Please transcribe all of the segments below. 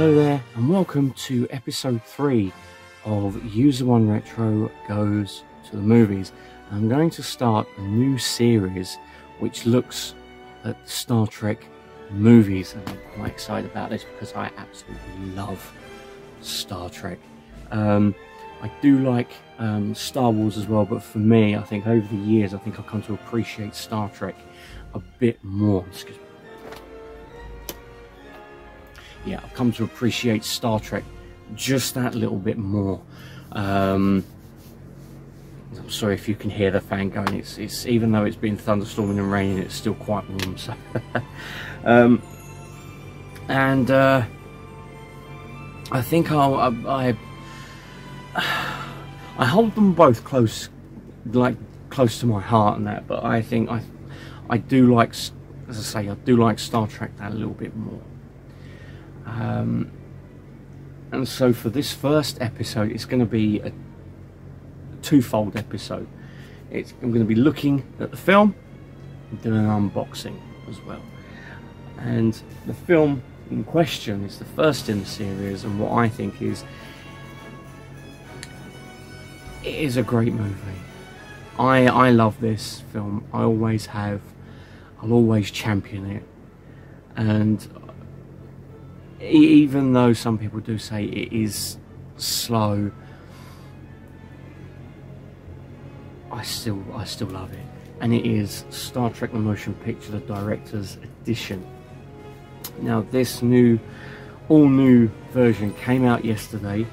Hello there and welcome to episode 3 of User One Retro Goes to the Movies. I'm going to start a new series which looks at Star Trek movies, and I'm quite excited about this because I absolutely love Star Trek. I do like Star Wars as well, but for me, I think over the years, I think I've come to appreciate Star Trek a bit more. Excuse me. Yeah, I've come to appreciate Star Trek just that little bit more. I'm sorry if you can hear the fan going. It's even though it's been thunderstorming and raining, it's still quite warm. So, I think I hold them both close, like close to my heart and that. But I think I do like, as I say, I do like Star Trek that a little bit more. And so for this first episode, it's going to be a twofold episode. I'm going to be looking at the film and doing an unboxing as well. And the film in question is the first in the series, and what I think is, it is a great movie. I love this film. I always have. I'll always champion it. And even though some people do say it is slow, I still love it. And it is Star Trek The Motion Picture The Director's Edition. Now this all new version came out yesterday,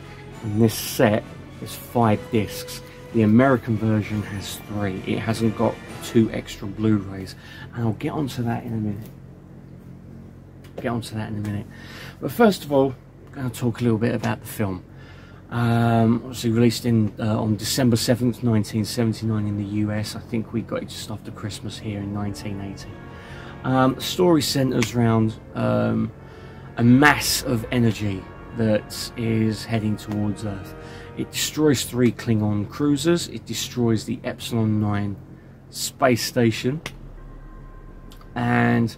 and this set is 5 discs. The American version has 3. It hasn't got 2 extra Blu-rays, and I'll get onto that in a minute. But first of all, I'm going to talk a little bit about the film. Obviously released on December 7th, 1979 in the US. I think we got it just after Christmas here in 1980. The story centers around a mass of energy that is heading towards Earth. It destroys 3 Klingon cruisers. It destroys the Epsilon 9 space station. And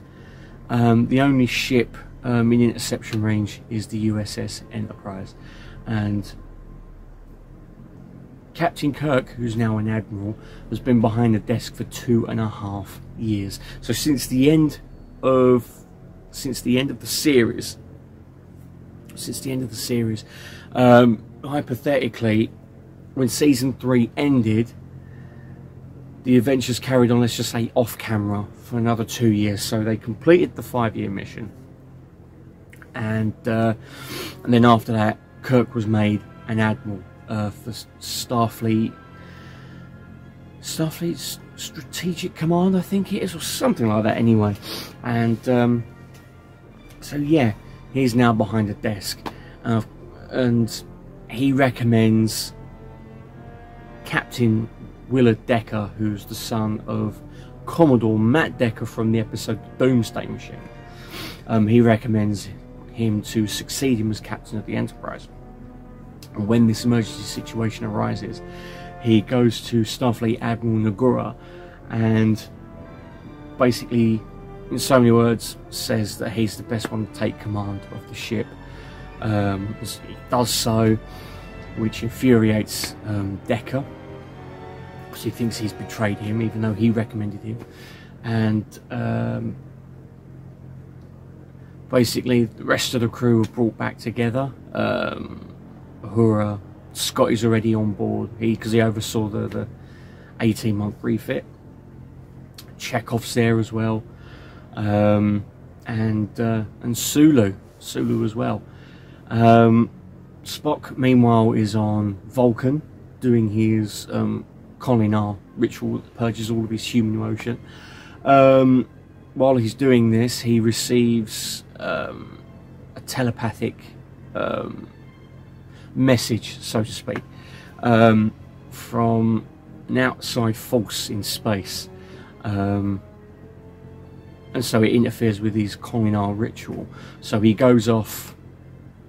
the only ship in interception range is the USS Enterprise, and Captain Kirk, who's now an admiral, has been behind the desk for 2.5 years. So since the end of the series, hypothetically, when season 3 ended, the adventures carried on, let's just say off camera, for another 2 years. So they completed the 5-year mission, and then after that, Kirk was made an admiral for Starfleet's Strategic Command, I think it is, or something like that. Anyway, and so yeah, he's now behind the desk, and he recommends Captain Willard Decker, who's the son of Commodore Matt Decker from the episode Doomsday Machine. He recommends him to succeed him as captain of the Enterprise. And when this emergency situation arises, he goes to Starfleet Admiral Nagura and basically, in so many words, says that he's the best one to take command of the ship. He does so, which infuriates Decker, because he thinks he's betrayed him, even though he recommended him. And basically the rest of the crew are brought back together. Uhura, Scott is already on board, because he oversaw the 18-month refit. Chekhov's there as well, and Sulu as well. Spock, meanwhile, is on Vulcan doing his Kolinahr ritual that purges all of his human emotion. While he's doing this, he receives a telepathic message, so to speak, from an outside force in space, and so it interferes with his Kolinahr ritual. So he goes off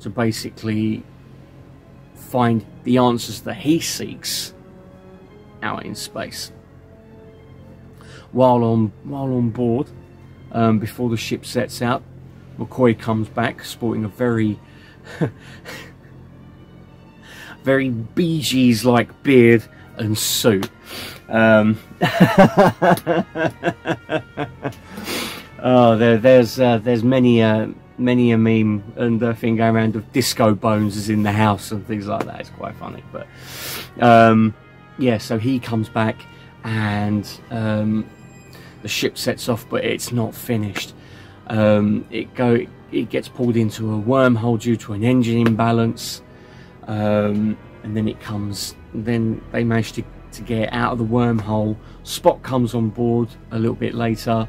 to basically find the answers that he seeks out in space. While on board, before the ship sets out, McCoy comes back sporting a very Very Bee Gees like beard and suit. Oh, there's many a meme and a thing going around of Disco Bones is in the house and things like that. It's quite funny, but yeah. So he comes back and the ship sets off, but it's not finished. It gets pulled into a wormhole due to an engine imbalance, and then it comes. Then they manage to get out of the wormhole. Spock comes on board a little bit later,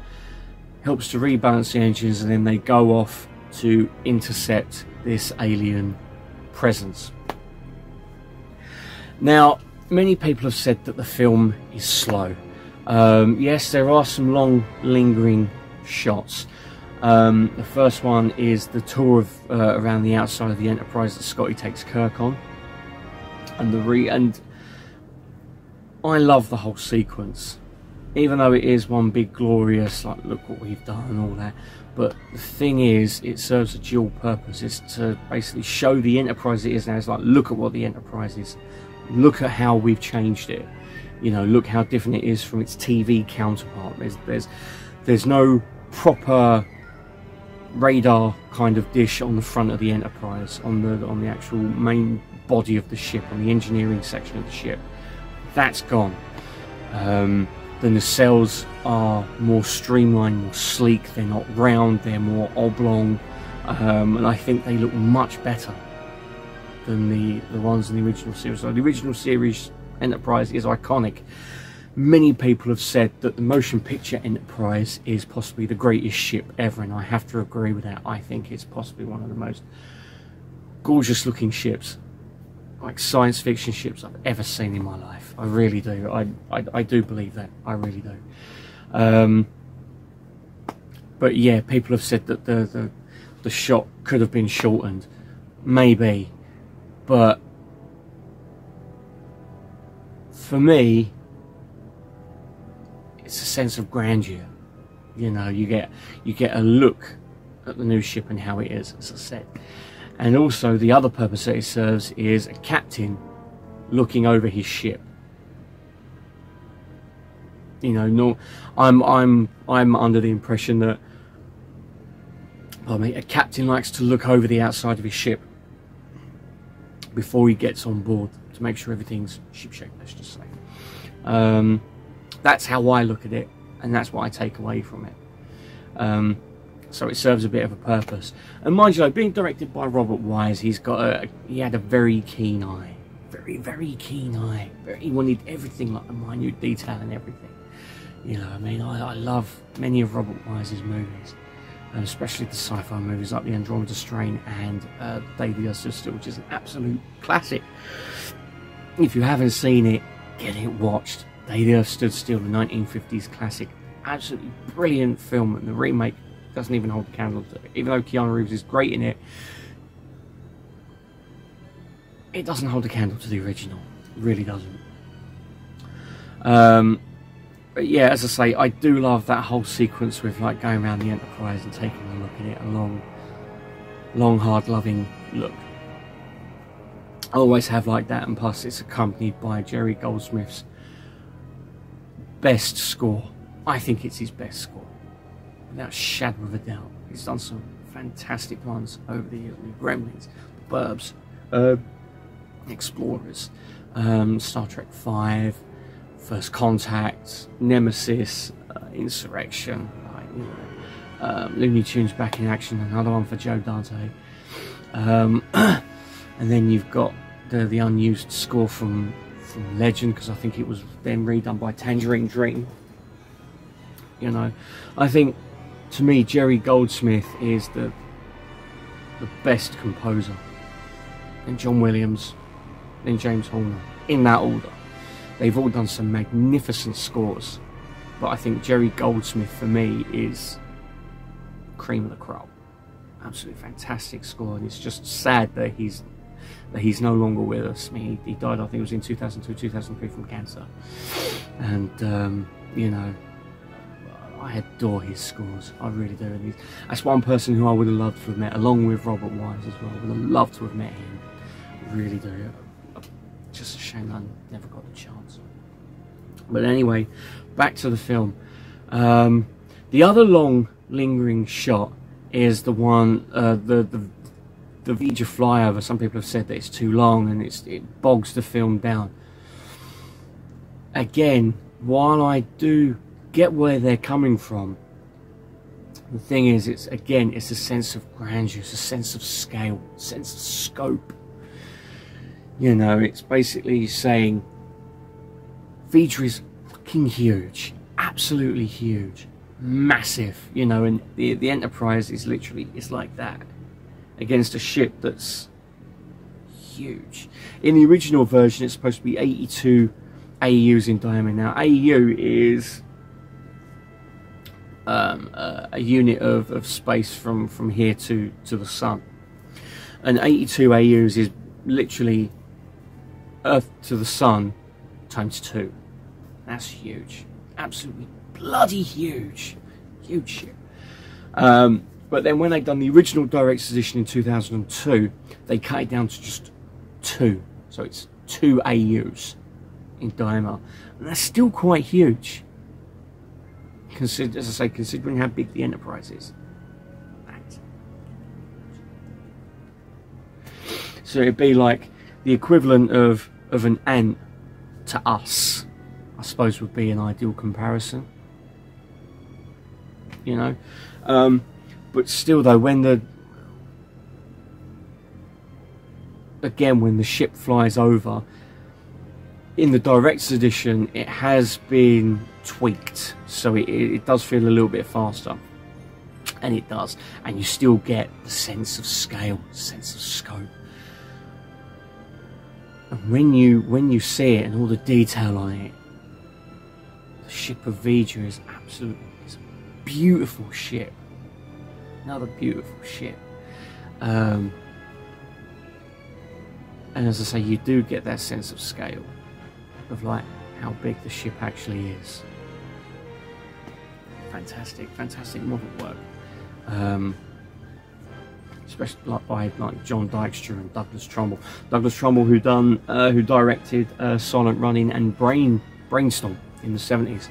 helps to rebalance the engines, and then they go off to intercept this alien presence. Now, many people have said that the film is slow. Yes, there are some long lingering shots. The first one is the tour of around the outside of the Enterprise that Scotty takes Kirk on, and I love the whole sequence, even though it is one big glorious, like, look what we've done and all that. But the thing is, it serves a dual purpose. It's to basically show the Enterprise it is now. It's like, look at what the Enterprise is, look at how we've changed it, you know, look how different it is from its TV counterpart. There's no proper radar kind of dish on the front of the Enterprise, on the actual main body of the ship, on the engineering section of the ship. That's gone. The nacelles are more streamlined, more sleek. They're not round, they're more oblong, and I think they look much better than the ones in the original series. So the original series Enterprise is iconic. Many people have said that the motion picture Enterprise is possibly the greatest ship ever, and I have to agree with that. I think it's possibly one of the most gorgeous looking ships, like science fiction ships, I've ever seen in my life. I really do. I do believe that. I really do. But yeah, people have said that the shot could have been shortened, maybe, but for me, it's a sense of grandeur. You know, you get a look at the new ship and how it is, as I said. And also, the other purpose that it serves is a captain looking over his ship. You know, no, I'm under the impression that, pardon me, a captain likes to look over the outside of his ship before he gets on board to make sure everything's shipshape. Let's just say, that's how I look at it, and that's what I take away from it. So it serves a bit of a purpose. And mind you, being directed by Robert Wise, he had a very keen eye. Very, very keen eye. He wanted everything, like the minute detail and everything. You know, I mean, I love many of Robert Wise's movies, especially the sci-fi movies like The Andromeda Strain and The Day the Earth Stood Still, which is an absolute classic. If you haven't seen it, get it watched. Day the Earth Stood Still, the 1950s classic. Absolutely brilliant film, and the remake doesn't even hold a candle to it. Even though Keanu Reeves is great in it, it doesn't hold a candle to the original. It really doesn't. But yeah, as I say, I do love that whole sequence with, like, going around the Enterprise and taking a look at it. A long hard loving look. I always have like that, and plus it's accompanied by Jerry Goldsmith's best score. I think it's his best score, without a shadow of a doubt. He's done some fantastic ones over the years. The Gremlins, The Burbs, Explorers, Star Trek V, First Contact, Nemesis, Insurrection, Looney Tunes Back in Action, another one for Joe Dante. And then you've got the unused score from Legend, because I think it was then redone by Tangerine Dream. You know, I think, to me, Jerry Goldsmith is the best composer, and John Williams, then James Horner, in that order. They've all done some magnificent scores, but I think Jerry Goldsmith, for me, is cream of the crop. Absolutely fantastic score, and it's just sad that he's no longer with us. I mean, he died, I think it was in 2002, 2003, from cancer, and you know, I adore his scores, I really do. And that's one person who I would have loved to have met, along with Robert Wise as well. I would have loved to have met him, I really do. Just a shame I never got the chance. But anyway, back to the film. The other long lingering shot is the one, the V'ger flyover. Some people have said that it's too long and it bogs the film down. Again, while I do get where they're coming from, the thing is, it's a sense of grandeur, it's a sense of scale, sense of scope. You know, it's basically saying V'ger is fucking huge, absolutely huge, massive, you know, and the Enterprise is literally, it's like that against a ship that's huge. In the original version, it's supposed to be 82 AUs in diameter. Now, AU is a unit of space from here to the sun, and 82 AUs is literally Earth to the sun times 2. That's huge, absolutely bloody huge, huge shit. But then when they'd done the original Director's Edition in 2002, they cut it down to just 2, so it's 2 AUs in diameter, and that's still quite huge. Consider, as I say, considering how big the Enterprise is. So it'd be like the equivalent of an ant to us, I suppose, would be an ideal comparison. You know, but still though, when the ship flies over, in the Director's Edition, it has been tweaked, so it does feel a little bit faster, and it does, and you still get the sense of scale, sense of scope. And when you see it and all the detail on it, the ship of V'ger is absolutely, it's a beautiful ship, another beautiful ship. And as I say, you do get that sense of scale, of like how big the ship actually is. Fantastic, fantastic model work, especially like by John Dykstra and Douglas Trumbull. Douglas Trumbull, who directed Silent Running and Brainstorm in the 70s.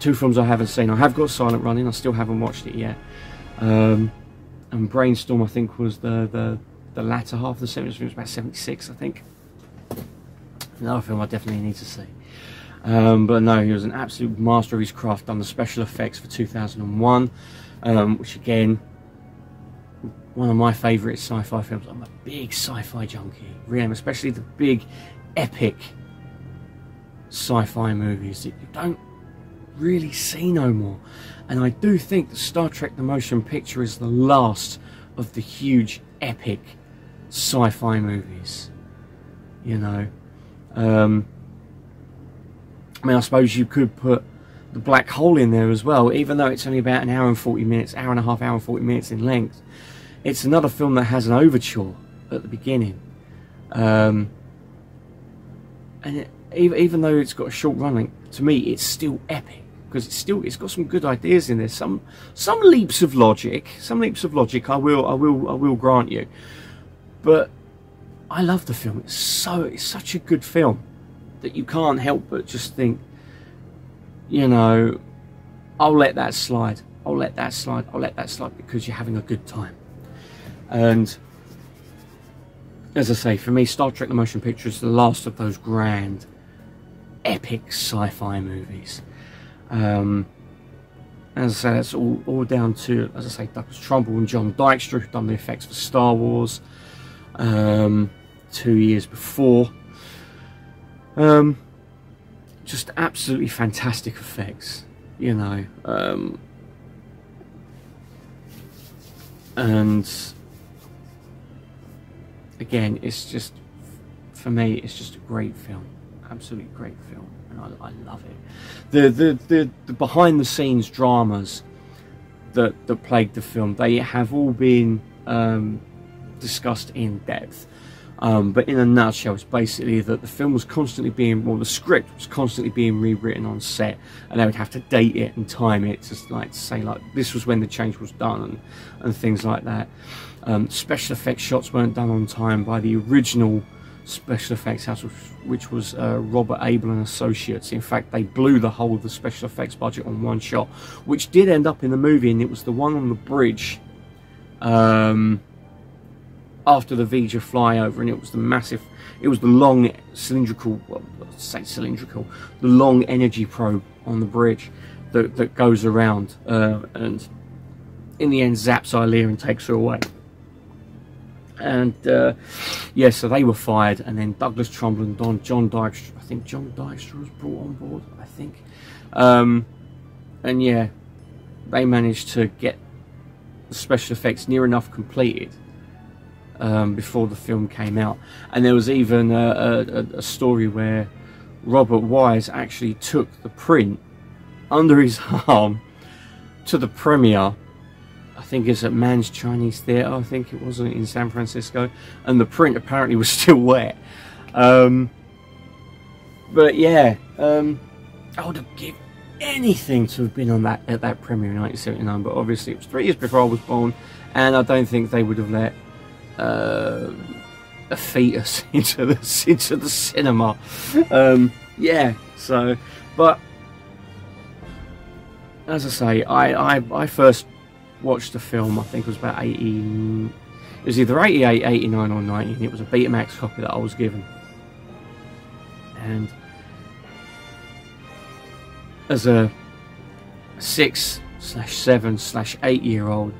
2 films I haven't seen. I have got Silent Running. I still haven't watched it yet. And Brainstorm, I think, was the latter half of the 70s. It was about 76, I think. Another film I definitely need to see. But no, he was an absolute master of his craft. Done the special effects for 2001, which again, one of my favourite sci-fi films. I'm a big sci-fi junkie, really, especially the big epic sci-fi movies that you don't really see no more. And I do think that Star Trek The Motion Picture is the last of the huge epic sci-fi movies, you know. I mean, I suppose you could put The Black Hole in there as well, even though it's only about an hour and 40 minutes, hour and a half, hour and 40 minutes in length. It's another film that has an overture at the beginning, and even though it's got a short run length, to me it's still epic, because it's got some good ideas in there, some leaps of logic, I will grant you, but I love the film. It's such a good film that you can't help but just think, you know, I'll let that slide, I'll let that slide, I'll let that slide, because you're having a good time. And as I say, for me, Star Trek The Motion Picture is the last of those grand, epic sci-fi movies. As I say, that's all down to, as I say, Douglas Trumbull and John Dykstra, who've done the effects for Star Wars 2 years before. Just absolutely fantastic effects, you know. And again, it's just, for me, it's just a great film, absolutely great film, and I love it. The behind the scenes dramas that plagued the film, they have all been discussed in depth. But in a nutshell, it's basically that the film was constantly being, well, the script was constantly being rewritten on set, and they would have to date it and time it to like say like this was when the change was done and things like that. Special effects shots weren't done on time by the original special effects house, which was Robert Abel and Associates. In fact, they blew the whole of the special effects budget on one shot, which did end up in the movie, and it was the one on the bridge after the V'ger flyover, and it was the massive, it was the long cylindrical, well, let's say cylindrical, the long energy probe on the bridge that goes around and in the end zaps Ilea and takes her away. And yeah, so they were fired, and then Douglas Trumbull and John Dykstra, I think John Dykstra was brought on board, I think, and yeah, they managed to get the special effects near enough completed before the film came out. And there was even a story where Robert Wise actually took the print under his arm to the premiere. I think it's at Man's Chinese Theatre, I think it was, in San Francisco, and the print apparently was still wet. But yeah, I would have given anything to have been on that at that premiere in 1979, but obviously it was 3 years before I was born, and I don't think they would have let a fetus into the cinema. Yeah, so, but as I say, I first watched the film, I think it was about 80, it was either 88, 89 or 90, and it was a Betamax copy that I was given. And as a 6/7/8 year old,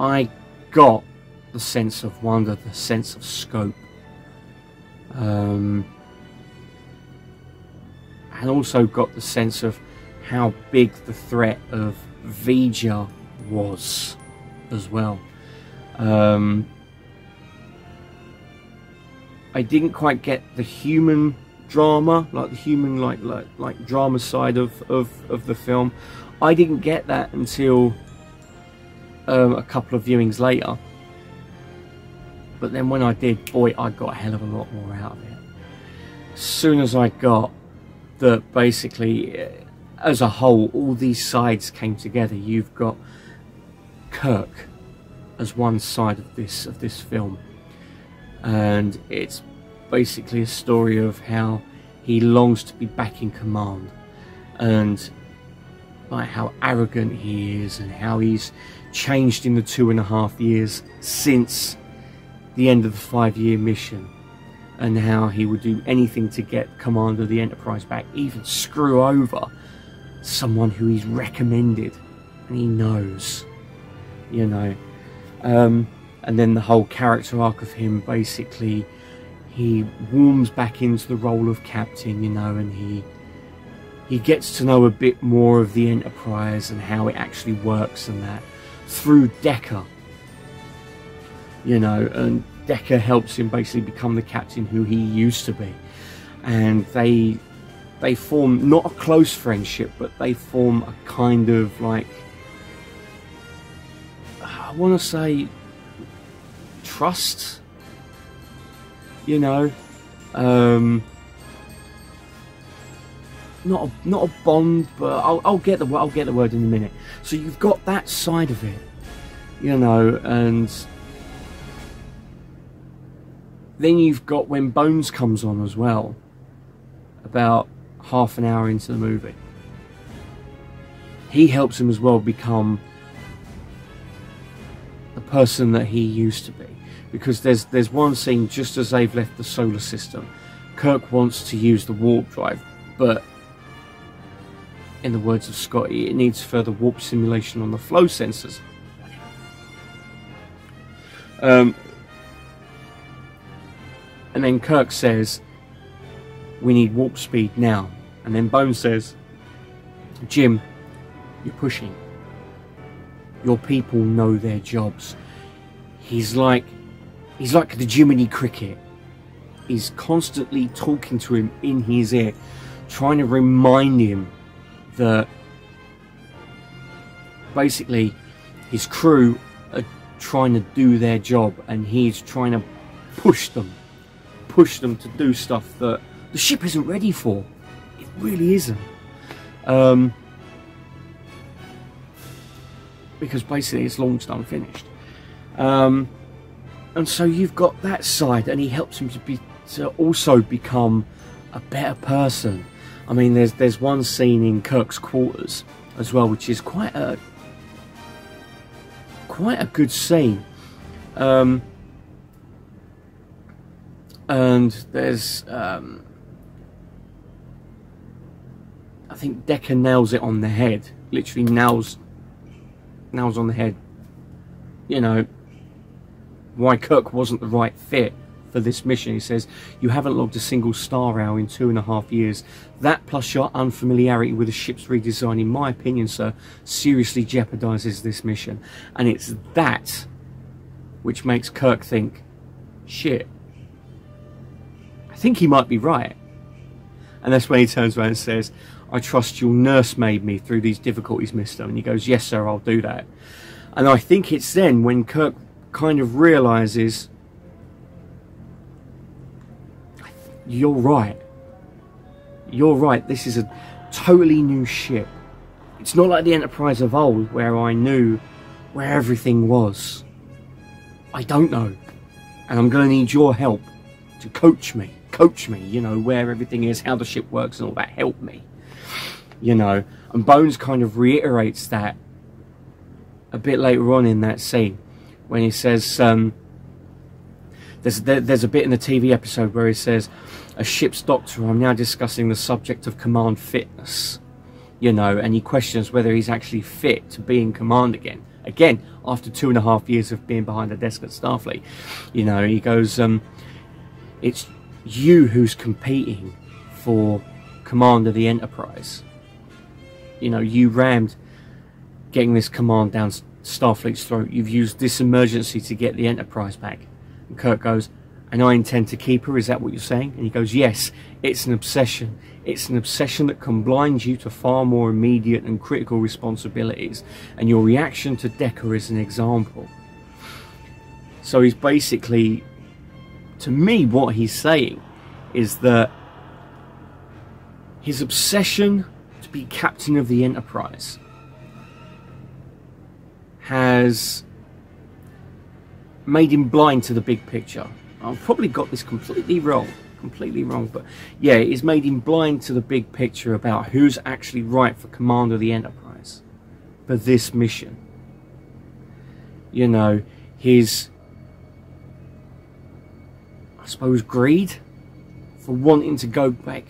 I got the sense of wonder, the sense of scope, and also got the sense of how big the threat of V'ger was as well. I didn't quite get the human drama, like the human like drama side of the film. I didn't get that until a couple of viewings later, but then when I did, boy, I got a hell of a lot more out of it. As soon as I got that, basically, as a whole, all these sides came together. You've got Kirk as one side of this film, and it's basically a story of how he longs to be back in command, and like how arrogant he is, and how he's changed in the 2.5 years since the end of the 5-year mission, and how he would do anything to get command of the Enterprise back, even screw over someone who he's recommended and he knows, you know. And then the whole character arc of him, basically he warms back into the role of captain, you know, and he gets to know a bit more of the Enterprise and how it actually works and that through Decker, you know, and Decker helps him basically become the captain who he used to be, and they form not a close friendship, but they form a kind of like, I want to say, trust, you know, not a bond, but I'll get the word in a minute. So you've got that side of it, you know, and then you've got when Bones comes on as well, about half an hour into the movie. He helps him as well become the person that he used to be, because there's one scene just as they've left the solar system. Kirk wants to use the warp drive, but in the words of Scotty, it needs further warp simulation on the flow sensors. And then Kirk says, "We need warp speed now." And then Bones says, "Jim, you're pushing. Your people know their jobs." He's like the Jiminy Cricket. He's constantly talking to him in his ear, trying to remind him that basically his crew are trying to do their job, and he's trying to push them to do stuff that the ship isn't ready for. It really isn't. Because basically it's launched unfinished. And so you've got that side, and he helps him to also become a better person. I mean, there's one scene in Kirk's quarters as well, which is quite a good scene. And there's I think Decker nails it on the head, literally nails on the head, you know, why Kirk wasn't the right fit for this mission. He says, "You haven't logged a single star hour in 2.5 years. That plus your unfamiliarity with the ship's redesign, in my opinion, sir, seriously jeopardizes this mission." And it's that which makes Kirk think, shit, I think he might be right. And that's when he turns around and says, "I trust your nursemaid me through these difficulties, mister." And he goes, "Yes, sir, I'll do that." And I think it's then when Kirk kind of realizes, you're right. You're right. This is a totally new ship. It's not like the Enterprise of old, where I knew where everything was. I don't know. And I'm going to need your help to coach me. Coach me, you know, where everything is, how the ship works and all that. Help me, you know. And Bones kind of reiterates that a bit later on in that scene when he says... There's a bit in the TV episode where he says, "A ship's doctor, I'm now discussing the subject of command fitness," you know, and he questions whether he's actually fit to be in command again. Again, after 2.5 years of being behind the desk at Starfleet, you know, he goes, "It's you who's competing for command of the Enterprise. You know, you rammed getting this command down Starfleet's throat. You've used this emergency to get the Enterprise back." And Kirk goes, "And I intend to keep her, is that what you're saying?" And he goes, "Yes, it's an obsession. It's an obsession that combines you to far more immediate and critical responsibilities. And your reaction to Decker is an example." So he's basically, to me, what he's saying is that his obsession to be captain of the Enterprise has made him blind to the big picture. I've probably got this completely wrong, but yeah, it's made him blind to the big picture about who's actually right for command of the Enterprise for this mission. You know, his, I suppose, greed for wanting to go back,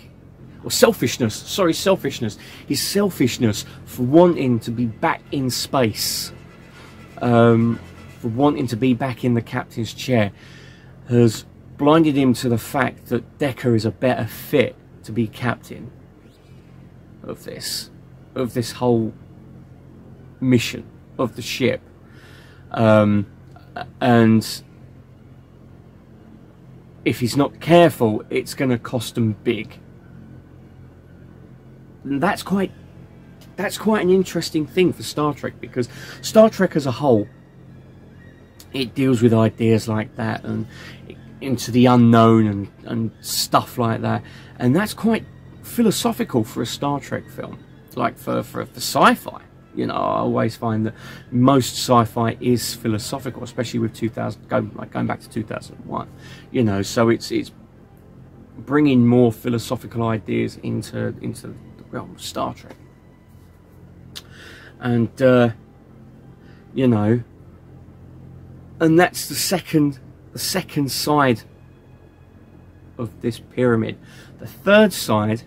or selfishness, sorry, selfishness, his selfishness for wanting to be back in space, for wanting to be back in the captain's chair, has blinded him to the fact that Decker is a better fit to be captain of this whole mission, of the ship. And if he's not careful, it's going to cost him big. And that's quite an interesting thing for Star Trek, because Star Trek as a whole, it deals with ideas like that and into the unknown and stuff like that. And that's quite philosophical for a Star Trek film, like for sci-fi. You know, I always find that most sci-fi is philosophical, especially with going back to 2001. You know, so it's bringing more philosophical ideas into the realm of Star Trek. And, you know... And that's the second side of this pyramid. The third side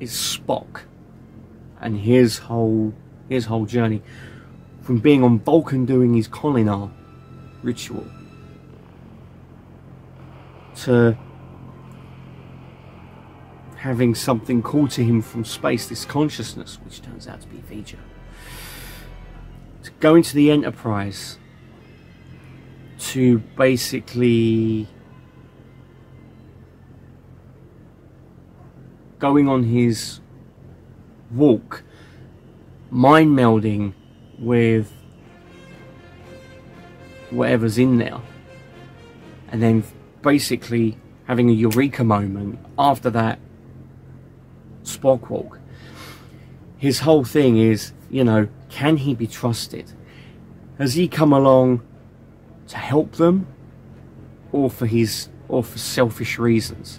is Spock and his whole journey from being on Vulcan doing his Kolinahr ritual to having something called to him from space, this consciousness, which turns out to be V'ger, to go into the Enterprise, to basically going on his walk, mind melding with whatever's in there, and then basically having a eureka moment after that Spock walk. His whole thing is, you know, can he be trusted? Has he come along to help them, or for his, or for selfish reasons?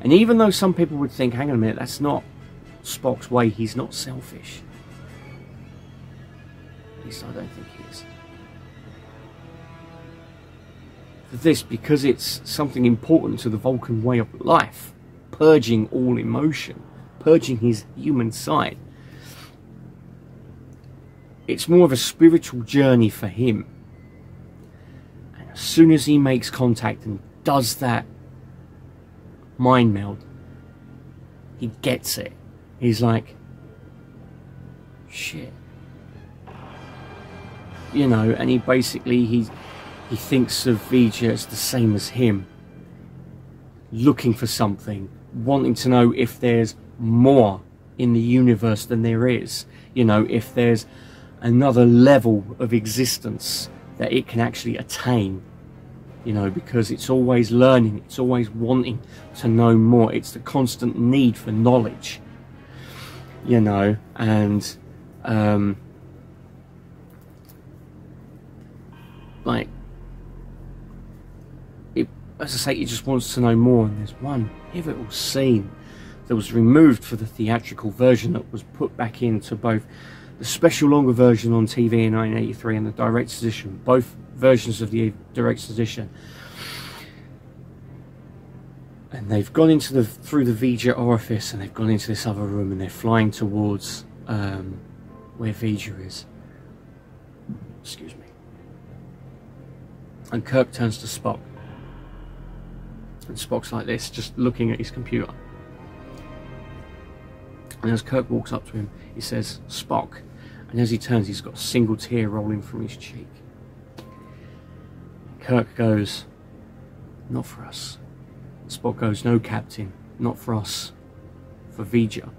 And even though some people would think, hang on a minute, that's not Spock's way, he's not selfish. At least I don't think he is. For this, because it's something important to the Vulcan way of life, purging all emotion, purging his human side, it's more of a spiritual journey for him. And as soon as he makes contact and does that mind meld, he gets it. He's like, shit. You know, and he basically, he thinks of V'ger as the same as him. Looking for something, wanting to know if there's more in the universe than there is. You know, if there's another level of existence that it can actually attain. You know, because it's always learning, it's always wanting to know more. It's the constant need for knowledge. You know, and like, it, as I say, it just wants to know more. And there's one pivotal scene that was removed for the theatrical version that was put back into both the special longer version on TV in 1983 and the director's edition, both versions of the director's edition. And they've gone into the, through the V'ger orifice, and they've gone into this other room, and they're flying towards where V'ger is. Excuse me. And Kirk turns to Spock. And Spock's like this, just looking at his computer. And as Kirk walks up to him, he says, Spock. And as he turns, he's got a single tear rolling from his cheek. Kirk goes, not for us. Spock goes, no, Captain, not for us. For V'ger.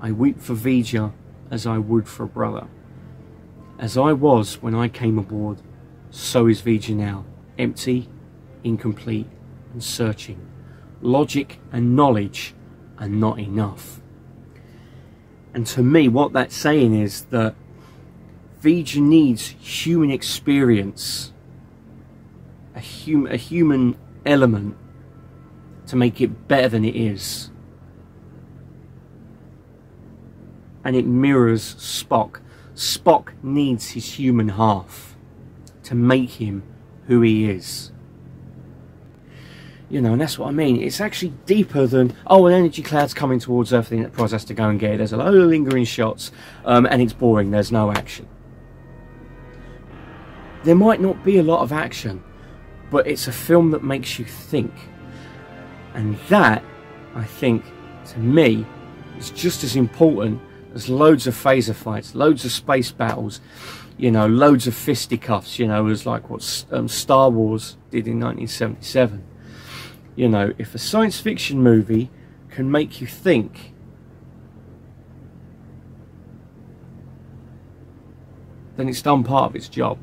I weep for V'ger as I would for a brother. As I was when I came aboard, so is V'ger now. Empty, incomplete, and searching. Logic and knowledge are not enough. And to me, what that's saying is that V'ger needs human experience, a human element, to make it better than it is. And it mirrors Spock. Spock needs his human half to make him who he is. You know, and that's what I mean. It's actually deeper than, oh, an energy cloud's coming towards Earth, the Enterprise has to go and get it. There's a lot of lingering shots, and it's boring. There's no action. There might not be a lot of action, but it's a film that makes you think. And that, I think, to me, is just as important as loads of phaser fights, loads of space battles, you know, loads of fisticuffs, you know, as like what Star Wars did in 1977. You know, if a science fiction movie can make you think, then it's done part of its job.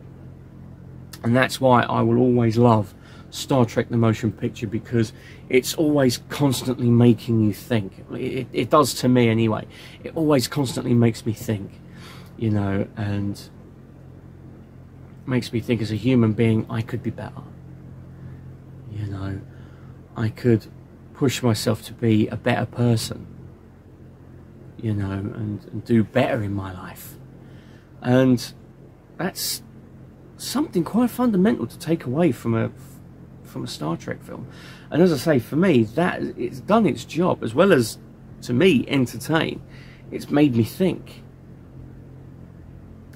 And that's why I will always love Star Trek The Motion Picture, because it's always constantly making you think. It does to me anyway. It always constantly makes me think, you know, and makes me think as a human being I could be better. You know, I could push myself to be a better person, you know, and do better in my life. And that's something quite fundamental to take away from a Star Trek film. And as I say, for me, that it's done its job. As well as, to me, entertain, it's made me think.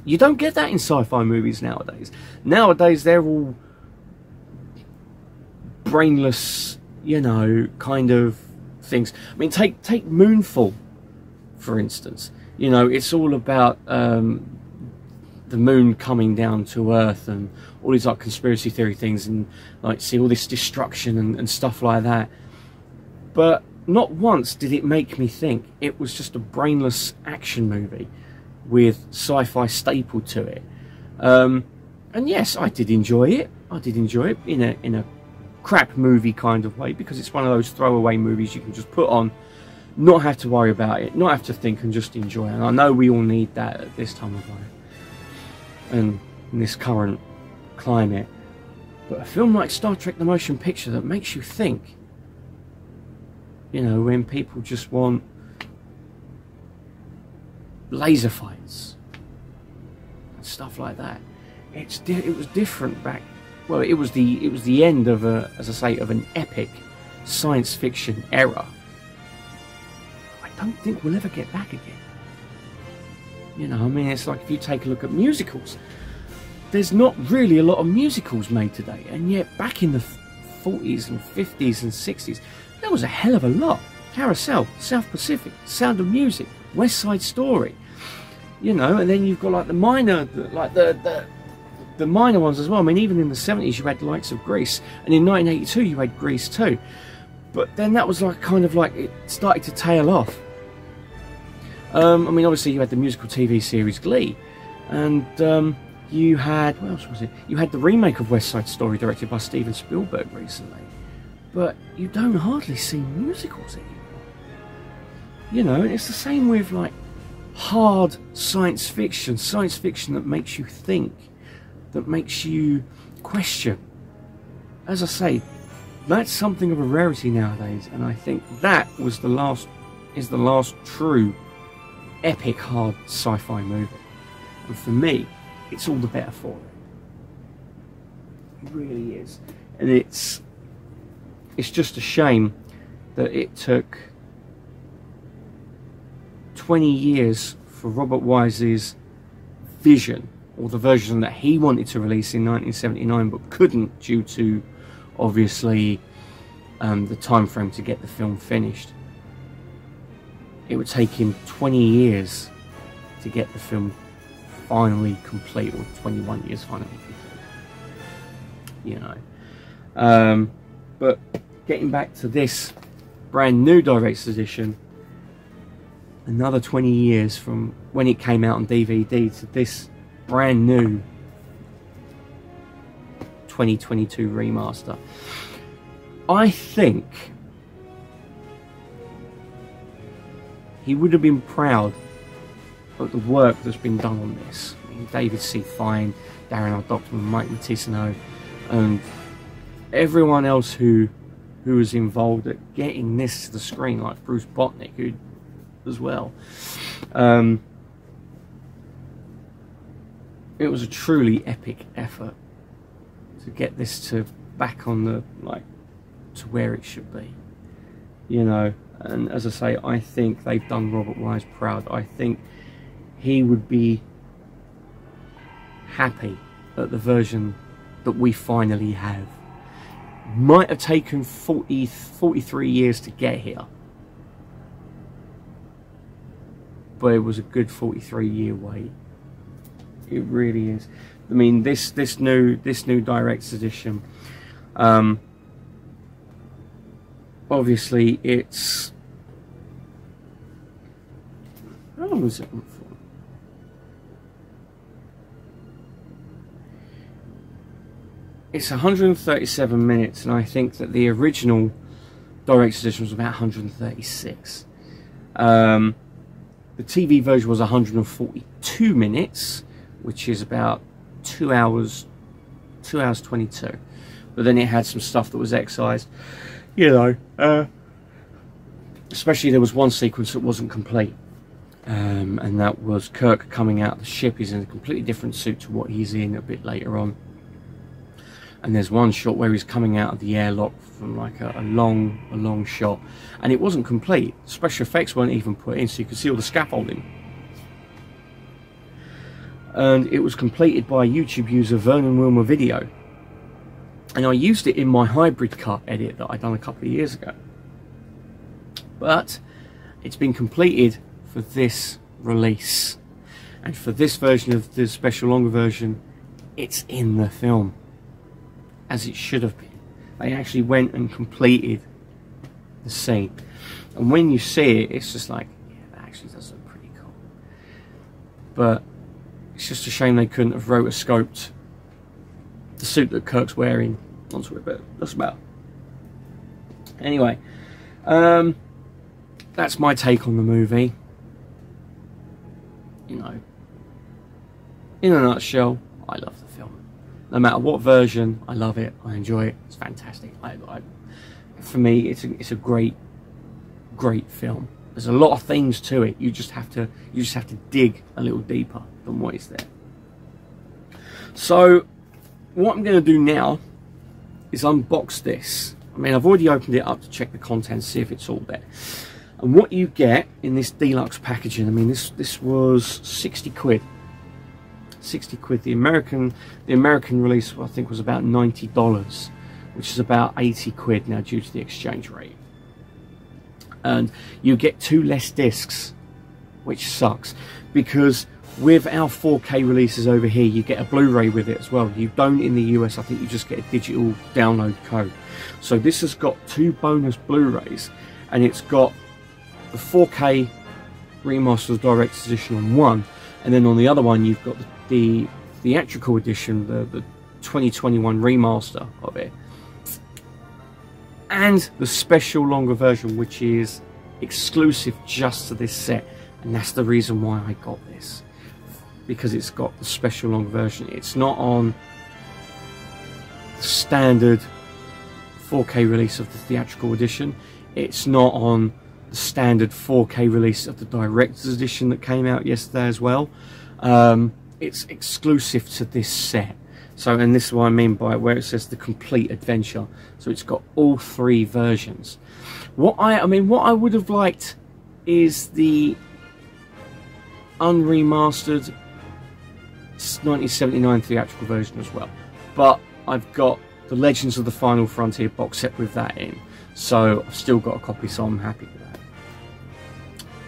You don't get that in sci-fi movies nowadays. Nowadays they're all brainless, you know, kind of things. I mean, take Moonfall, for instance. You know, it's all about the moon coming down to Earth and all these like conspiracy theory things, and like see all this destruction and stuff like that. But not once did it make me think. It was just a brainless action movie with sci-fi stapled to it. And yes, I did enjoy it. I did enjoy it in a crap movie kind of way, because it's one of those throwaway movies you can just put on, not have to worry about it, not have to think, and just enjoy it. And I know we all need that at this time of life and in this current climate. But a film like Star Trek The Motion Picture that makes you think, you know, when people just want laser fights and stuff like that, it was different back. Well, it was the end of a, as I say, of an epic science fiction era. I don't think we'll ever get back again. You know, I mean, it's like if you take a look at musicals, there's not really a lot of musicals made today, and yet back in the 40s and 50s and 60s, there was a hell of a lot. Carousel, South Pacific, Sound of Music, West Side Story, you know, and then you've got like the minor, like the minor ones as well. I mean, even in the 70s you had the likes of Grease, and in 1982 you had Grease too. But then that was like kind of like it started to tail off. I mean, obviously you had the musical TV series Glee, and you had, what else was it? You had the remake of West Side Story directed by Steven Spielberg recently. But you don't hardly see musicals anymore. You know, and it's the same with like hard science fiction that makes you think, that makes you question. As I say, that's something of a rarity nowadays, and I think that was the last, is the last true epic hard sci-fi movie. And for me, it's all the better for it. It really is. And it's just a shame that it took 20 years for Robert Wise's vision, or the version that he wanted to release in 1979 but couldn't due to, obviously, the time frame to get the film finished. It would take him 20 years to get the film finally complete, or 21 years finally complete, you know. But getting back to this brand new Director's Edition, another 20 years from when it came out on DVD to this brand new 2022 remaster. I think he would have been proud of the work that's been done on this. I mean, David C. Fine, Darren R. Doctman, Mike Matisano, and everyone else who was involved at getting this to the screen, like Bruce Botnick, who as well. It was a truly epic effort to get this to back on the, like, to where it should be, you know. And as I say, I think they've done Robert Wise proud. I think he would be happy at the version that we finally have. Might have taken 43 years to get here, but it was a good 43-year wait. It really is. I mean, this new Director's Edition, obviously it's, how long was it on for? It's 137 minutes, and I think that the original Director's Edition was about 136. The TV version was 142 minutes, which is about 2 hours 22, but then it had some stuff that was excised, you know, especially there was one sequence that wasn't complete, and that was Kirk coming out of the ship. He's in a completely different suit to what he's in a bit later on, and there's one shot where he's coming out of the airlock from like a long shot, and it wasn't complete. Special effects weren't even put in, so you could see all the scaffolding. And it was completed by YouTube user Vernon Wilmer Video, and I used it in my hybrid cut edit that I done a couple of years ago. But it's been completed for this release, and for this version of the special longer version, it's in the film, as it should have been. They actually went and completed the scene, and when you see it, it's just like, yeah, that actually does look pretty cool. But it's just a shame they couldn't have rotoscoped the suit that Kirk's wearing onto it, but that's about Anyway, that's my take on the movie. You know, in a nutshell, I love the film. No matter what version, I love it. I enjoy it. It's fantastic. For me, it's a great film. There's a lot of things to it. You just have to dig a little deeper than what is there. So what I'm going to do now is unbox this. I mean, I've already opened it up to check the contents, see if it's all there. And what you get in this deluxe packaging, I mean, this was 60 quid. 60 quid. The American release, I think, was about $90, which is about 80 quid now due to the exchange rate. And you get 2 less discs, which sucks, because with our 4K releases over here, you get a Blu-ray with it as well. You don't in the US, I think you just get a digital download code. So this has got 2 bonus Blu-rays, and it's got the 4K remaster of the Director's Edition on one, and then on the other one you've got the theatrical edition, the 2021 remaster of it, and the special longer version, which is exclusive just to this set. And that's the reason why I got this, because it's got the special long version. It's not on the standard 4K release of the theatrical edition. It's not on the standard 4K release of the Director's Edition that came out yesterday as well. It's exclusive to this set. So, and this is what I mean by where it says the complete adventure. So it's got all 3 versions. What I would have liked is the unremastered 1979 theatrical version as well, but I've got the Legends of the Final Frontier box set with that in, so I've still got a copy, so I'm happy with that.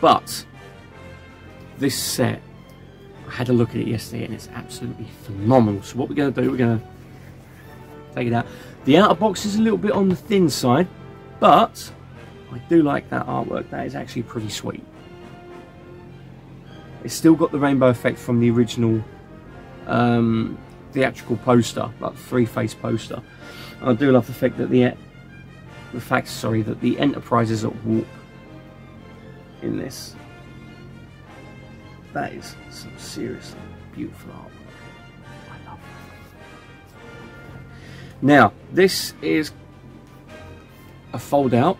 But this set, I had a look at it yesterday and it's absolutely phenomenal. So what we're going to do, we're going to take it out. The outer box is a little bit on the thin side, but I do like that artwork. That is actually pretty sweet. It's still got the rainbow effect from the original theatrical poster, like three-face poster. And I do love the fact that the Enterprise is at warp in this. That is some seriously beautiful artwork. I love it. Now, this is a fold-out.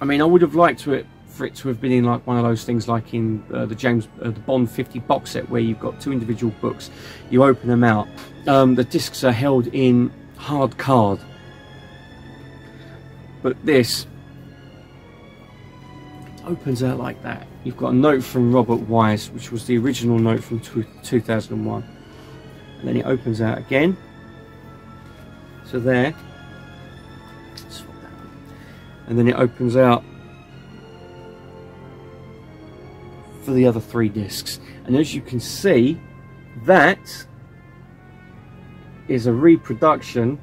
I mean, I would have liked for it to have been in like one of those things like in the Bond 50 box set, where you've got 2 individual books, you open them out. The discs are held in hard card, but this opens out like that. You've got a note from Robert Wise, which was the original note from 2001, and then it opens out again. So there, and then it opens out for the other 3 discs. And as you can see, that is a reproduction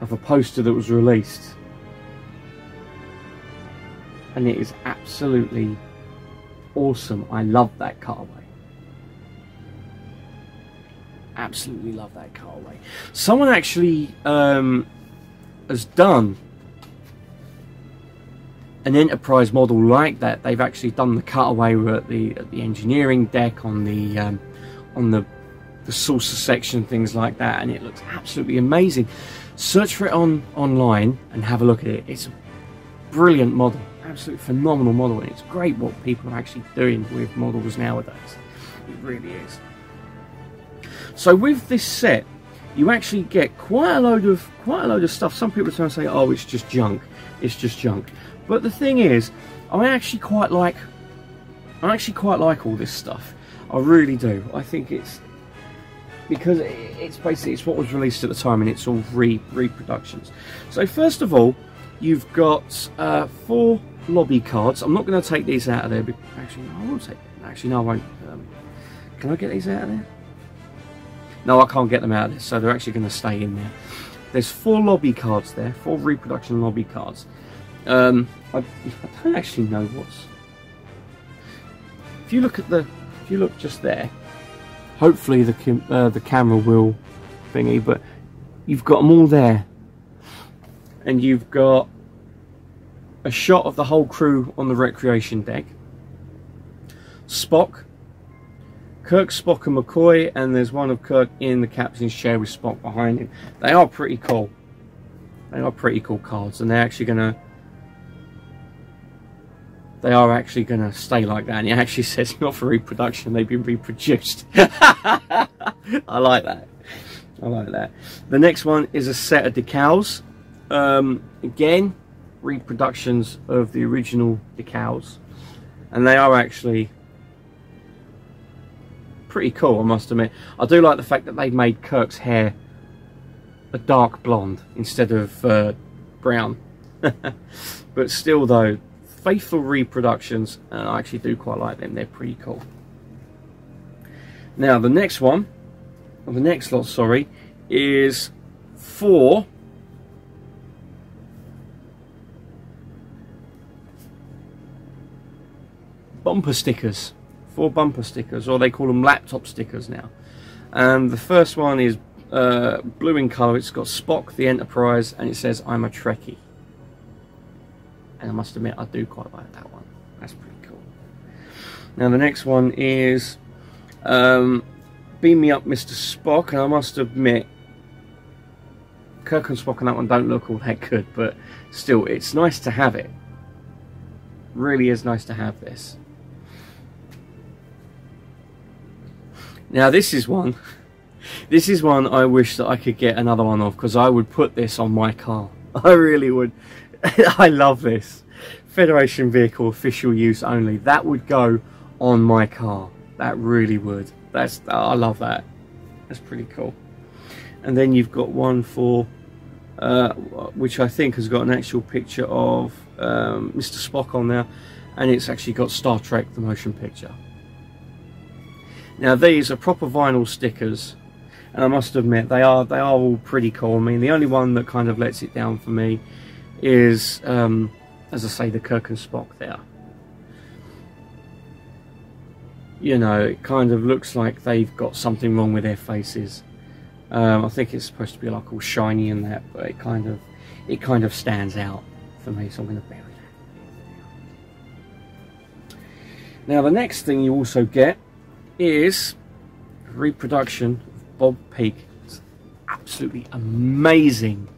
of a poster that was released, and it is absolutely awesome. I love that cutaway. Absolutely love that cutaway. Someone actually has done an Enterprise model like that. They've actually done the cutaway at the engineering deck on the saucer section, things like that, and it looks absolutely amazing. Search for it online and have a look at it. It's a brilliant model, absolutely phenomenal model, and it's great what people are actually doing with models nowadays. It really is. So with this set, you actually get quite a load of stuff. Some people are trying to say, "Oh, it's just junk. It's just junk." But the thing is, I actually quite like all this stuff. I really do. I think it's because it's what was released at the time, and it's all reproductions. So first of all, you've got 4 lobby cards. I'm not going to take these out of there. Actually, no, I will take them. Actually, no, I won't. Can I get these out of there? No, I can't get them out of there. So they're actually going to stay in there. There's 4 lobby cards there. 4 reproduction lobby cards. I don't actually know what's. If you look just there, hopefully the camera will thingy, but you've got them all there. and you've got a shot of the whole crew on the recreation deck. Spock, Kirk, Spock and McCoy, and there's one of Kirk in the captain's chair with Spock behind him. They are pretty cool. They are pretty cool cards, and they're actually gonna, they are actually gonna stay like that. And it actually says not for reproduction, they've been reproduced. I like that. I like that. The next one is a set of decals. Again, reproductions of the original decals, and they are actually pretty cool, I must admit. I do like the fact that they made Kirk's hair a dark blonde instead of brown. But still though, faithful reproductions, and I actually do quite like them. They're pretty cool. Now the next one, or the next lot, sorry, is four bumper stickers. Four bumper stickers, or they call them laptop stickers now. And the first one is blue in colour. It's got Spock, the Enterprise, and it says I'm a Trekkie. And I must admit, I do quite like that one. That's pretty cool. Now the next one is Beam Me Up Mr. Spock, and I must admit, Kirk and Spock on that one don't look all that good, but still, it's nice to have it. Really is nice to have this. Now this is one I wish that I could get another one of, because I would put this on my car. I really would. I love this. Federation vehicle, official use only. That would go on my car. That really would. That's, I love that. That's pretty cool. And then you've got one for which I think has got an actual picture of Mr. Spock on there, and it's actually got Star Trek The Motion Picture. Now these are proper vinyl stickers, and I must admit they are all pretty cool. I mean, the only one that kind of lets it down for me is, as I say, the Kirk and Spock there. You know, it kind of looks like they've got something wrong with their faces. I think it's supposed to be like all shiny and that, but it kind of stands out for me, so I'm going to bury that. Now the next thing you also get is a reproduction of Bob Peak. It's absolutely amazing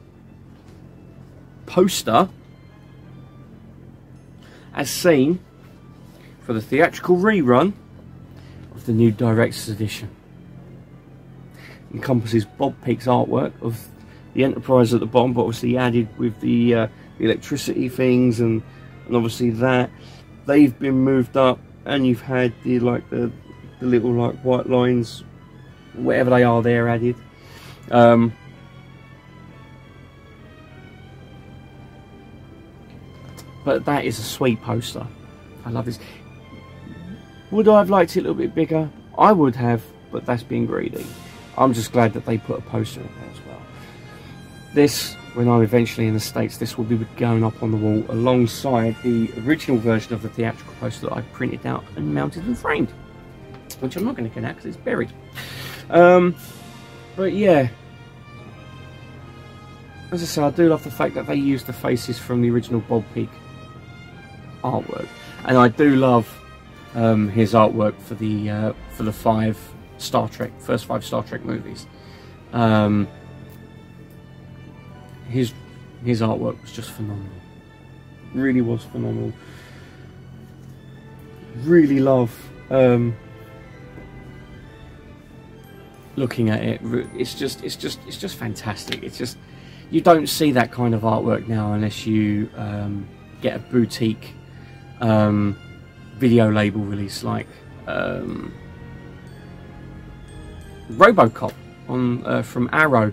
poster as seen for the theatrical rerun of the new Director's Edition. It encompasses Bob Peak's artwork of the Enterprise at the bottom, but obviously added with the electricity things and obviously that they've been moved up, and you've had the little like white lines, whatever they are, they're added. But that is a sweet poster. I love this. Would I have liked it a little bit bigger? I would have, but that's being greedy. I'm just glad that they put a poster in there as well. This, when I'm eventually in the States, this will be going up on the wall alongside the original version of the theatrical poster that I printed out and mounted and framed, which I'm not going to get out because it's buried. But yeah, as I say, I do love the fact that they used the faces from the original Bob Peak artwork, and I do love his artwork for the first five Star Trek movies. His artwork was just phenomenal. Really was phenomenal. Really love. Looking at it, it's just fantastic. It's just, you don't see that kind of artwork now unless you get a boutique video label release like Robocop on from Arrow.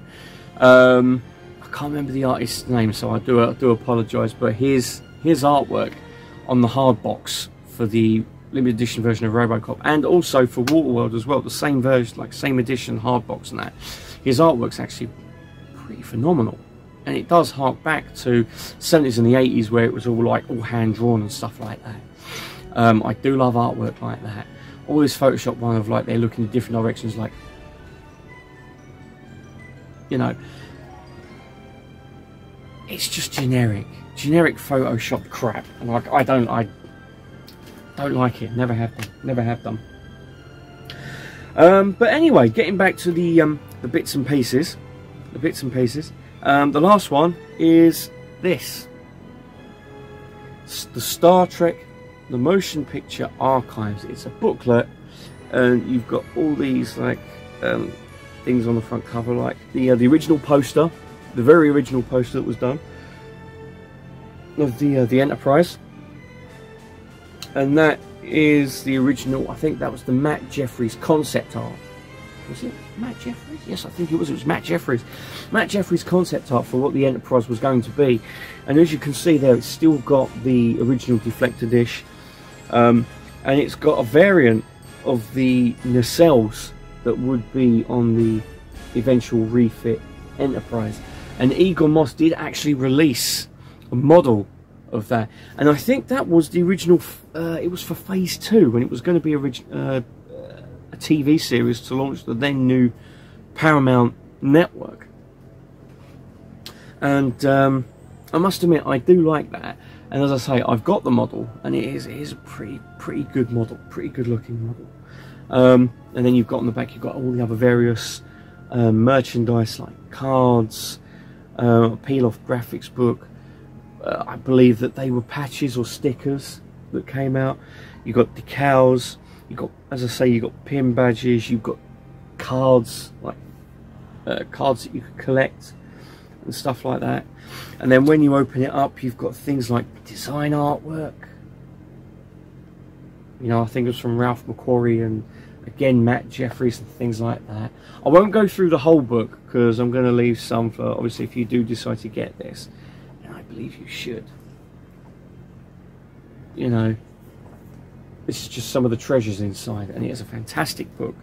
I can't remember the artist's name, so I do apologise. But his artwork on the hard box for the limited edition version of Robocop, and also for Waterworld as well, the same version, like same edition hardbox and that, his artwork's actually pretty phenomenal, and it does hark back to 70s and the 80s where it was all like all hand drawn and stuff like that. I do love artwork like that. All this Photoshop one of like they're looking in different directions, like, you know, it's just generic Photoshop crap. And like, I don't like it. Never have done. Never have done. But anyway, getting back to the bits and pieces, the last one is this. The Star Trek The Motion Picture Archives. It's a booklet, and you've got all these like things on the front cover, like the original poster, the very original poster that was done of the Enterprise, and that is the original. I think that was the Matt Jefferies concept art. Was it Matt Jefferies? Yes, I think it was. It was Matt Jefferies. Matt Jefferies concept art for what the Enterprise was going to be. And as you can see there, it's still got the original deflector dish. And it's got a variant of the nacelles that would be on the eventual refit Enterprise. And Eagle Moss did actually release a model of that. And I think that was the original, it was for Phase 2 when it was going to be a TV series to launch the then new Paramount network. And I must admit, I do like that. And as I say, I've got the model, and it is a pretty good model, pretty good looking model. And then you've got on the back, you've got all the other various merchandise like cards, a peel-off graphics book. I believe that they were patches or stickers that came out. You've got decals. You've got, as I say, you've got pin badges, you've got cards, like cards that you could collect and stuff like that. And then when you open it up, you've got things like design artwork. You know, I think it was from Ralph McQuarrie and, again, Matt Jefferies and things like that. I won't go through the whole book because I'm going to leave some for, obviously, if you do decide to get this. And I believe you should. You know, this is just some of the treasures inside, and it is a fantastic book,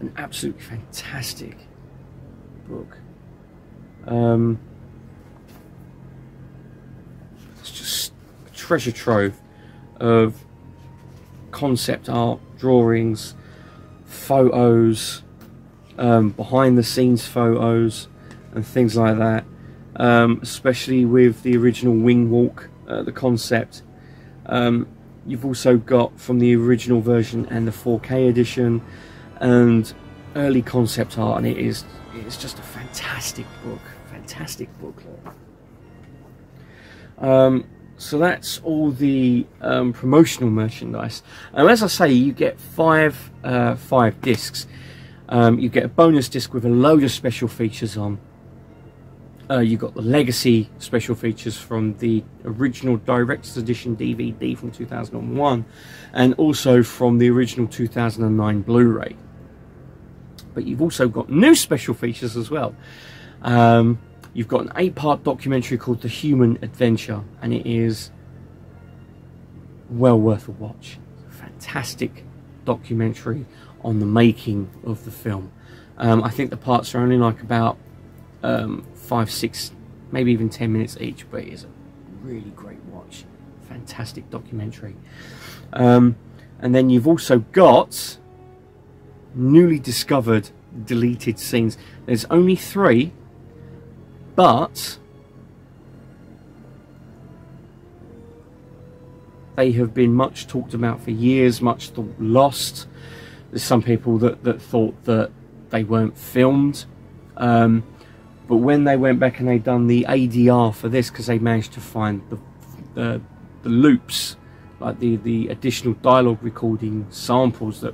an absolutely fantastic book. It's just a treasure trove of concept art, drawings, photos, behind-the-scenes photos, and things like that. Especially with the original wing walk, the concept. You've also got from the original version and the 4K edition and early concept art, and it's just a fantastic book, fantastic booklet. So that's all the promotional merchandise, and as I say, you get five discs. You get a bonus disc with a load of special features on. You've got the legacy special features from the original Director's Edition DVD from 2001, and also from the original 2009 Blu-ray. But you've also got new special features as well. You've got an 8-part documentary called The Human Adventure, and it is well worth a watch. It's a fantastic documentary on the making of the film. I think the parts are only like about 5, 6, maybe even 10 minutes each, but it is a really great watch, fantastic documentary. And then you've also got newly discovered deleted scenes. There's only 3, but they have been much talked about for years, much thought lost. There's some people that thought that they weren't filmed. But when they went back and they done the ADR for this, because they managed to find the loops, like the additional dialogue recording samples that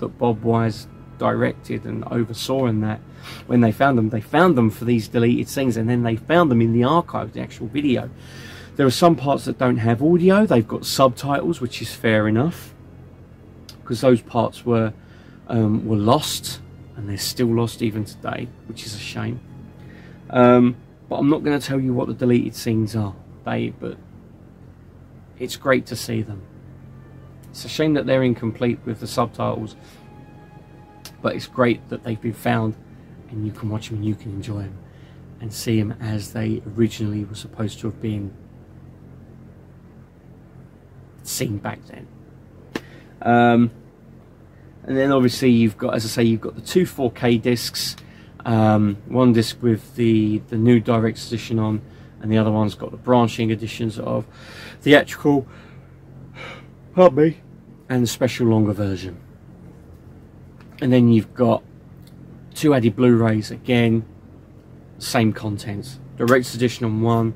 Bob Wise directed and oversaw in that, when they found them for these deleted scenes, and then they found them in the archive, the actual video. There are some parts that don't have audio. They've got subtitles, which is fair enough, because those parts were lost. And they're still lost even today, which is a shame. But I'm not going to tell you what the deleted scenes are, but it's great to see them. It's a shame that they're incomplete with the subtitles, but it's great that they've been found, and you can watch them and you can enjoy them and see them as they originally were supposed to have been seen back then. And then obviously you've got, as I say, you've got the two 4K discs, One disc with the new director's edition on, and the other one's got the branching editions of theatrical, pardon me, and the special longer version. And then you've got two added Blu-rays, again, same contents. Director's edition on one,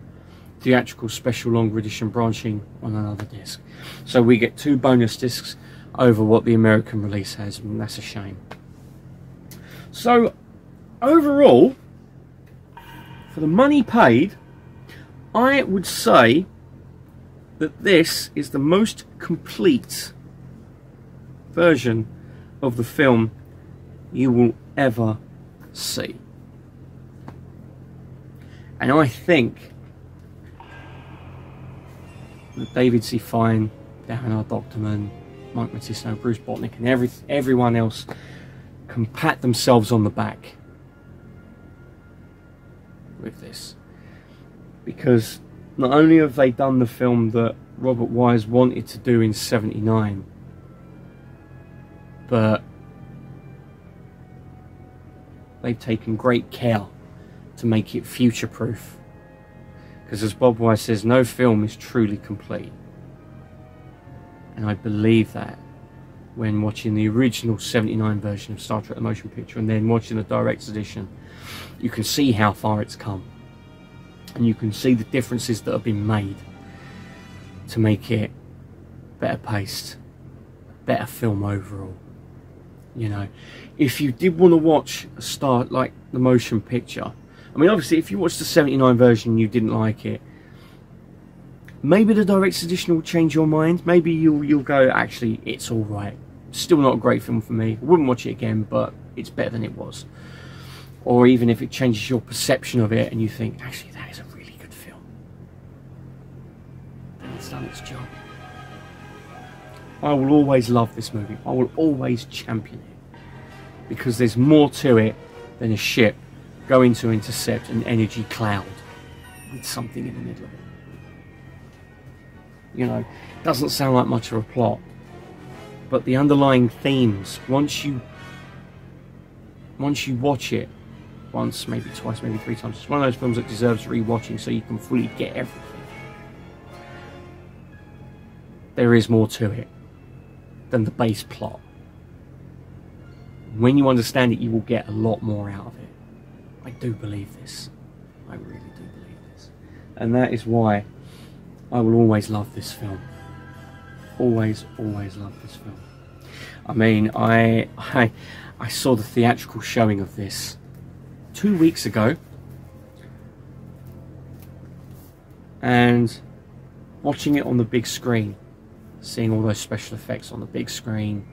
theatrical special longer edition branching on another disc. So we get two bonus discs over what the American release has, and that's a shame. So overall, for the money paid, I would say that this is the most complete version of the film you will ever see. And I think that David C. Fine, Darren R. Docterman, Mike Matisano, Bruce Botnick, and everyone else can pat themselves on the back with this. Because not only have they done the film that Robert Wise wanted to do in '79, but they've taken great care to make it future-proof. Because as Bob Wise says, no film is truly complete. And I believe that when watching the original '79 version of Star Trek The Motion Picture and then watching the Director's Edition, you can see how far it's come. And you can see the differences that have been made to make it better paced, better film overall. You know, if you did want to watch a Star like the Motion Picture, I mean, obviously, if you watched the '79 version and you didn't like it, maybe the Director's Edition will change your mind. Maybe you'll go, actually, it's all right. Still not a great film for me. I wouldn't watch it again, but it's better than it was. Or even if it changes your perception of it and you think, actually, that is a really good film. And it's done its job. I will always love this movie. I will always champion it. Because there's more to it than a ship going to intercept an energy cloud with something in the middle of it. You know, it doesn't sound like much of a plot. But the underlying themes, once you watch it, once, maybe twice, maybe three times, it's one of those films that deserves rewatching so you can fully get everything. There is more to it than the base plot. When you understand it, you will get a lot more out of it. I do believe this. I really do believe this. And that is why I will always love this film. Always, always love this film. I mean, I saw the theatrical showing of this 2 weeks ago, and watching it on the big screen, seeing all those special effects on the big screen,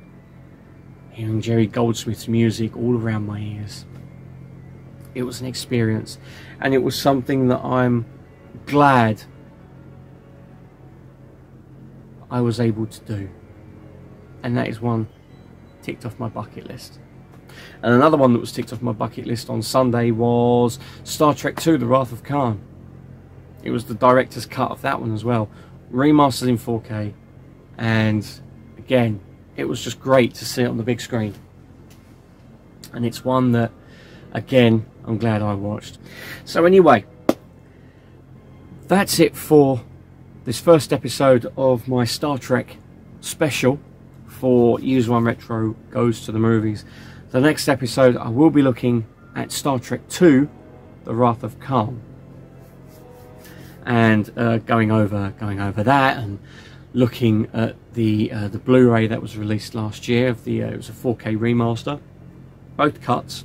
hearing Jerry Goldsmith's music all around my ears. It was an experience, and it was something that I'm glad I was able to do. And that is one ticked off my bucket list. And another one that was ticked off my bucket list on Sunday was Star Trek II The Wrath of Khan. It was the director's cut of that one as well, remastered in 4K, and again, it was just great to see it on the big screen. And it's one that, again, I'm glad I watched. So anyway, that's it for this first episode of my Star Trek special for Use One Retro Goes to the Movies. The next episode, I will be looking at Star Trek II, The Wrath of Khan, and going over that, and looking at the Blu-ray that was released last year. Of the it was a 4K remaster, both cuts.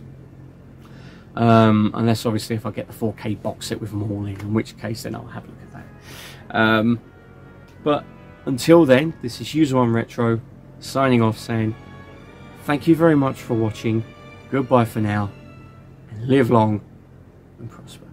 Unless obviously if I get the 4K box set with them all in which case then I'll have a look at that. But until then, this is User One Retro signing off, saying thank you very much for watching, goodbye for now, and live long and prosper.